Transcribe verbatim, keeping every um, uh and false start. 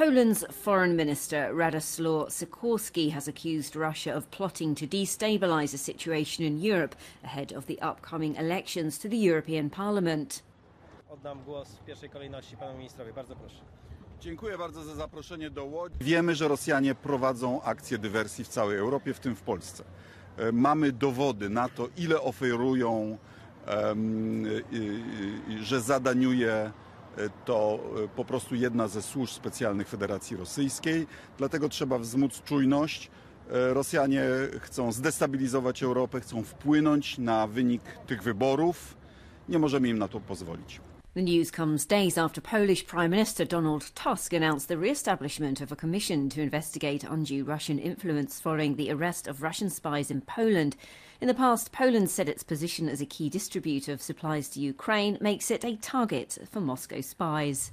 Poland's Foreign Minister Radoslaw Sikorski has accused Russia of plotting to destabilise the situation in Europe ahead of the upcoming elections to the European Parliament. Oddam głos w pierwszej kolejności panu ministrowi. Bardzo proszę. Dziękuję bardzo za zaproszenie do Łodzi. Wiemy, że Rosjanie prowadzą akcje dywersji w całej Europie, w tym w Polsce. Mamy dowody na to, ile oferują, że zadaniuje to po prostu jedna ze służb specjalnych Federacji Rosyjskiej. Dlatego trzeba wzmóc czujność. Rosjanie chcą zdestabilizować Europę, chcą wpłynąć na wynik tych wyborów. Nie możemy im na to pozwolić. The news comes days after Polish Prime Minister Donald Tusk announced the re-establishment of a commission to investigate undue Russian influence following the arrest of Russian spies in Poland. In the past, Poland said its position as a key distributor of supplies to Ukraine makes it a target for Moscow spies.